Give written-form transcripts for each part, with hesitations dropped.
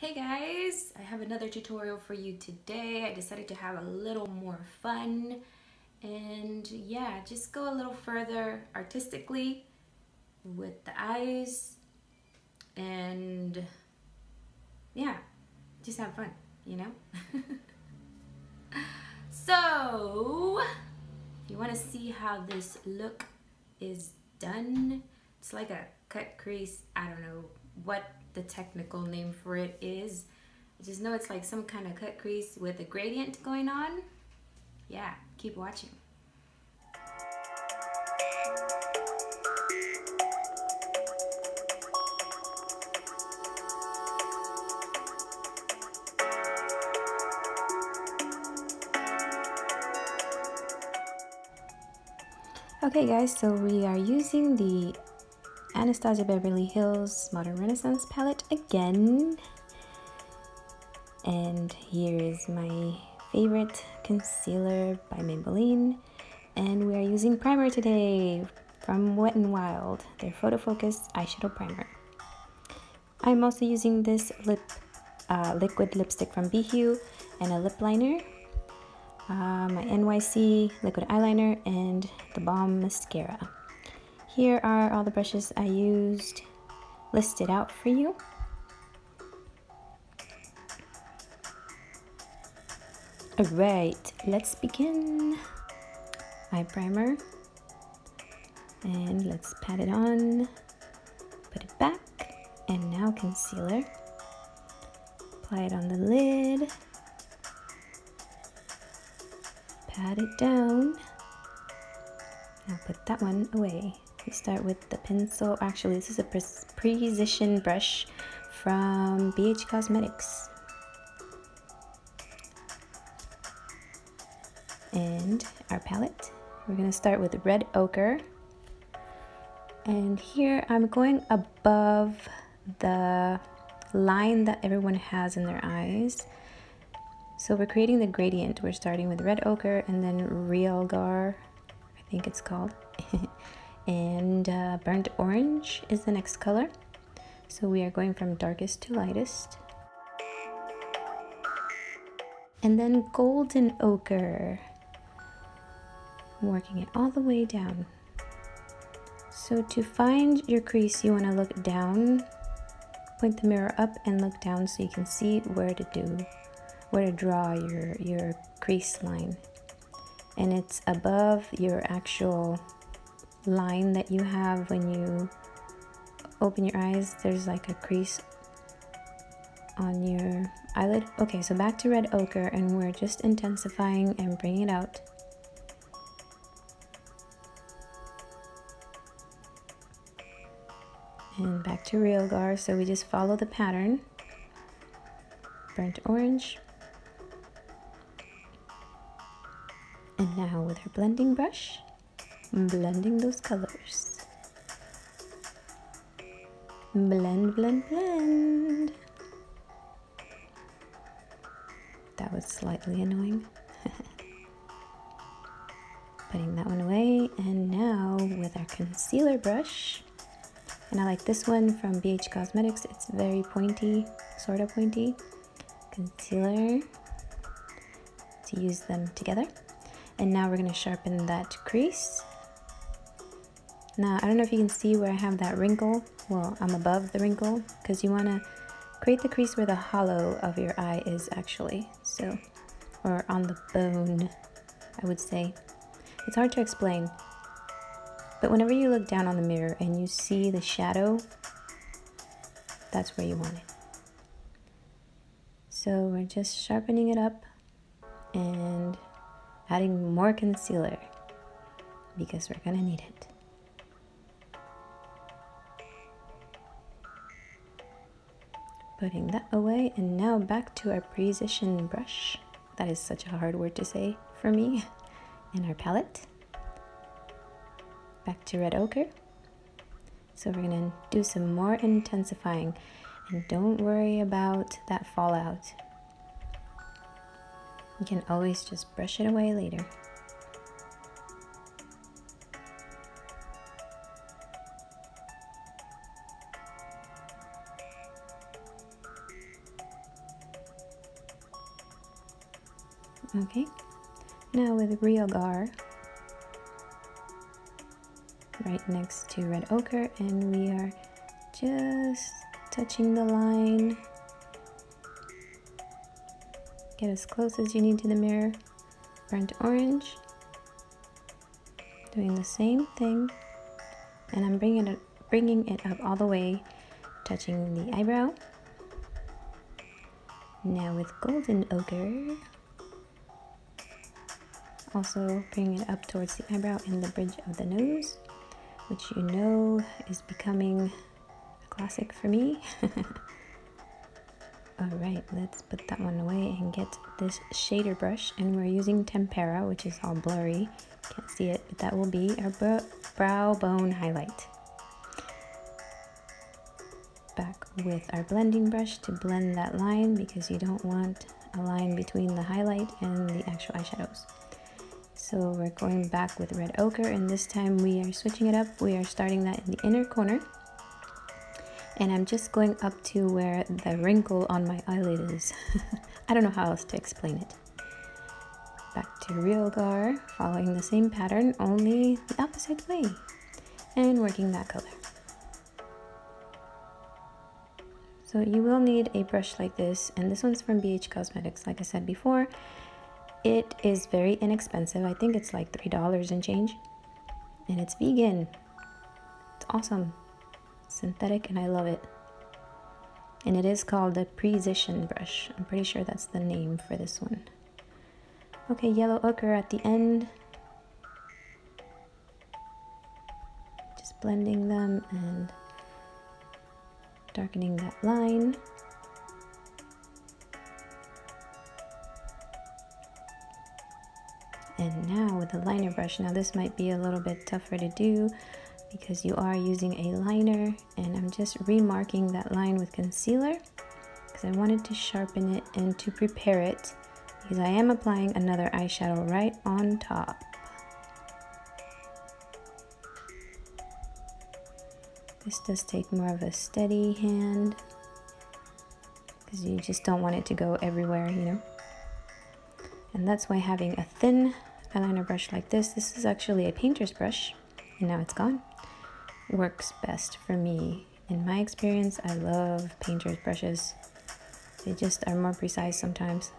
Hey guys, I have another tutorial for you today. I decided to have a little more fun and yeah, just go a little further artistically with the eyes and yeah, just have fun, you know? So, if you want to see how this look is done, it's like a cut crease, I don't know what the technical name for it is. I just know it's like some kind of cut crease with a gradient going on. Yeah, keep watching. Okay guys, so we are using the Anastasia Beverly Hills Modern Renaissance palette again, and here is my favorite concealer by Maybelline, and we are using primer today from Wet N' Wild, their Photo Focus eyeshadow primer. I'm also using this liquid lipstick from Bhue and a lip liner, my NYC liquid eyeliner, and the Balm mascara. Here are all the brushes I used listed out for you. Alright, let's begin. Eye primer. And let's pat it on, put it back, and now concealer. Apply it on the lid. Pat it down. Now put that one away. We start with the pencil. Actually, this is a precision brush from BH Cosmetics. And our palette, we're gonna start with red ochre. And here I'm going above the line that everyone has in their eyes. So we're creating the gradient. We're starting with red ochre and then realgar, I think it's called. And burnt orange is the next color. So we are going from darkest to lightest. And then golden ochre. Working it all the way down. So to find your crease, you want to look down, point the mirror up and look down so you can see where to draw your crease line. And it's above your actual line that you have when you open your eyes. There's like a crease on your eyelid. Okay, so back to red ochre, and we're just intensifying and bringing it out. And back to realgar, so we just follow the pattern. Burnt orange. And now with her blending brush, blending those colors. Blend, blend, blend. That was slightly annoying. Putting that one away, and now with our concealer brush, and I like this one from BH Cosmetics. It's very pointy, sort of pointy concealer. To use them together. And now we're going to sharpen that crease. Now, I don't know if you can see where I have that wrinkle. Well, I'm above the wrinkle because you want to create the crease where the hollow of your eye is actually. So, or on the bone, I would say. It's hard to explain. But whenever you look down on the mirror and you see the shadow, that's where you want it. So we're just sharpening it up and adding more concealer because we're gonna need it. Putting that away, and now back to our precision brush. That is such a hard word to say for me. And our palette. Back to red ochre. So we're gonna do some more intensifying, and don't worry about that fallout. You can always just brush it away later. Okay, now with realgar, right next to red ochre, and we are just touching the line. Get as close as you need to the mirror. Burnt orange, doing the same thing, and I'm bringing it up all the way, touching the eyebrow. Now with golden ochre, also bringing it up towards the eyebrow and the bridge of the nose, which you know is becoming a classic for me. Alright, let's put that one away and get this shader brush, and we're using tempera, which is all blurry, can't see it, but that will be our brow bone highlight. Back with our blending brush to blend that line, because you don't want a line between the highlight and the actual eyeshadows. So we're going back with red ochre, and this time we are switching it up. We are starting that in the inner corner, and I'm just going up to where the wrinkle on my eyelid is. I don't know how else to explain it. Back to realgar, following the same pattern, only the opposite way, and working that color. So you will need a brush like this, and this one's from BH Cosmetics, like I said before. It is very inexpensive. I think it's like $3 and change, and it's vegan. It's awesome, synthetic, and I love it. And it is called a precision brush. I'm pretty sure that's the name for this one. Okay, yellow ochre at the end, just blending them and darkening that line. And now with the liner brush, now this might be a little bit tougher to do because you are using a liner, and I'm just remarking that line with concealer because I wanted to sharpen it and to prepare it, because I am applying another eyeshadow right on top. This does take more of a steady hand because you just don't want it to go everywhere, you know. And that's why having a thin eyeliner brush like this, this is actually a painter's brush, and now it's gone, works best for me. In my experience, I love painter's brushes. They just are more precise sometimes.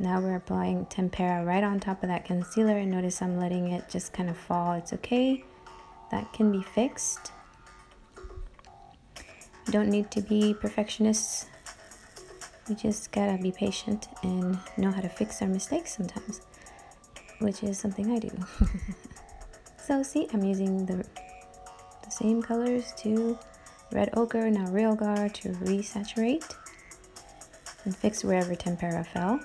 Now we're applying tempera right on top of that concealer, and notice I'm letting it just kind of fall. It's okay, that can be fixed. You don't need to be perfectionists. We just gotta be patient and know how to fix our mistakes sometimes, which is something I do. So see, I'm using the same colors to red ochre, now realgar, to resaturate and fix wherever tempera fell,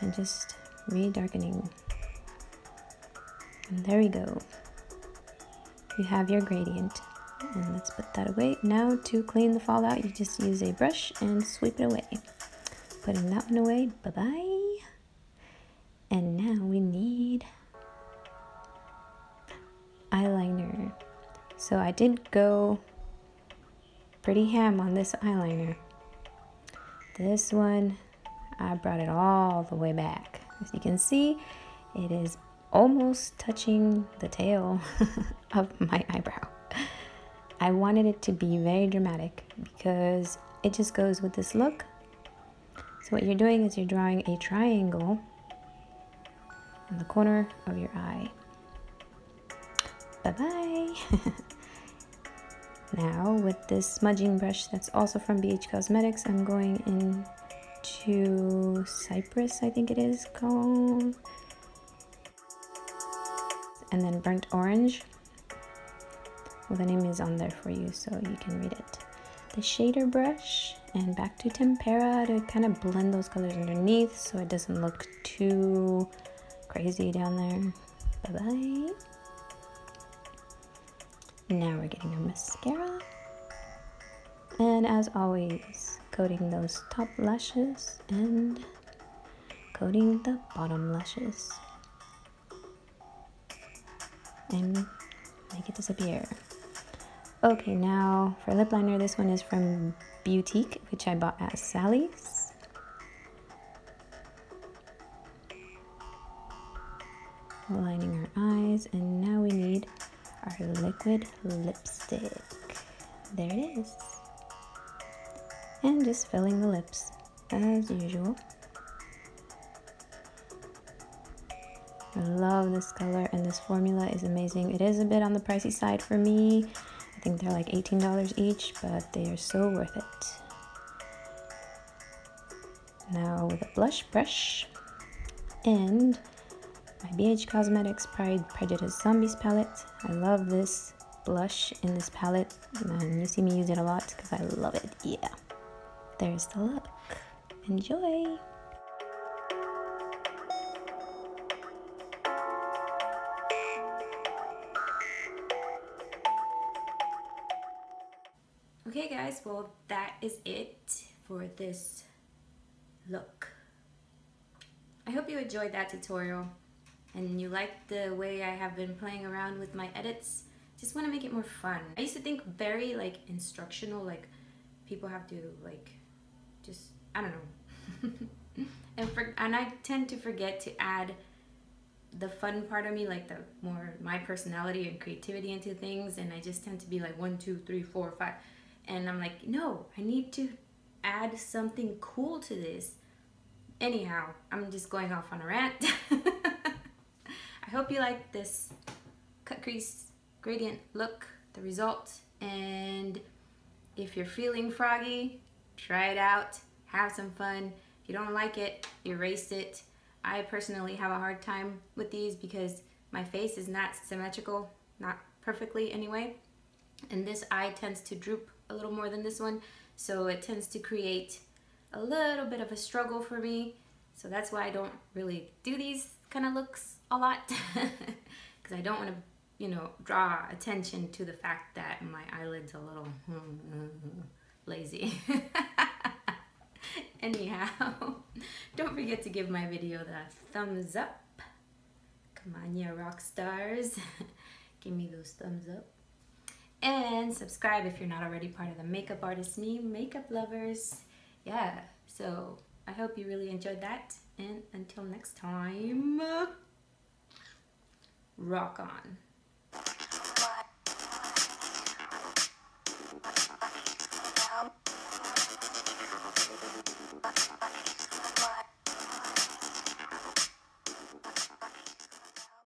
and just re-darkening. And there we go. You have your gradient. And let's put that away. Now to clean the fallout, you just use a brush and sweep it away. Putting that one away, bye-bye. And now we need eyeliner. So I did go pretty ham on this eyeliner. This one, I brought it all the way back. As you can see, it is almost touching the tail of my eyebrow. I wanted it to be very dramatic because it just goes with this look. So what you're doing is you're drawing a triangle on the corner of your eye. Bye-bye. Now with this smudging brush that's also from BH Cosmetics, I'm going in to Cypress, I think it is called. And then burnt orange. Well, the name is on there for you, so you can read it. The shader brush, and back to tempera to kind of blend those colors underneath so it doesn't look too crazy down there. Bye-bye. Now we're getting our mascara. And as always, coating those top lashes and coating the bottom lashes. And make it disappear. Okay, now for lip liner, this one is from Beautique, which I bought at Sally's. lining her eyes, and now we need our liquid lipstick. There it is. And just filling the lips as usual. I love this color, and this formula is amazing. It is a bit on the pricey side for me. I think they're like $18 each, but they are so worth it. Now with a blush brush and my BH Cosmetics Pride Prejudice Zombies palette. I love this blush in this palette, and you see me use it a lot because I love it. Yeah, there's the look. Enjoy! Okay guys, well that is it for this look. I hope you enjoyed that tutorial and you liked the way I have been playing around with my edits. Just want to make it more fun. I used to think very like instructional, like people have to like just, I don't know. and I tend to forget to add the fun part of me, like the more my personality and creativity into things, and I just tend to be like 1, 2, 3, 4, 5, and I'm like, no, I need to add something cool to this. Anyhow, I'm just going off on a rant. I hope you like this cut crease gradient look, the result, and if you're feeling froggy, try it out, have some fun. If you don't like it, erase it. I personally have a hard time with these because my face is not symmetrical, not perfectly anyway, and this eye tends to droop a little more than this one, so it tends to create a little bit of a struggle for me, so that's why I don't really do these kind of looks a lot, because I don't want to, you know, draw attention to the fact that my eyelid's a little lazy. Anyhow, don't forget to give my video the thumbs up. Come on, you rock stars. Give me those thumbs up. And subscribe if you're not already part of the Makeup Artist Me, Makeup Lovers. Yeah, so I hope you really enjoyed that. And until next time, rock on.